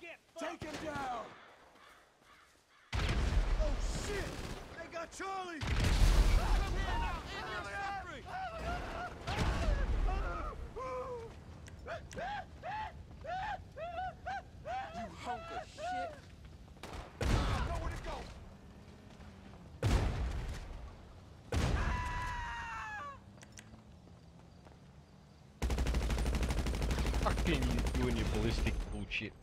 Get fucked. Take him down! Oh shit! They got Charlie! You hunk of shit! I know where to go! Fucking you doing your ballistic bullshit.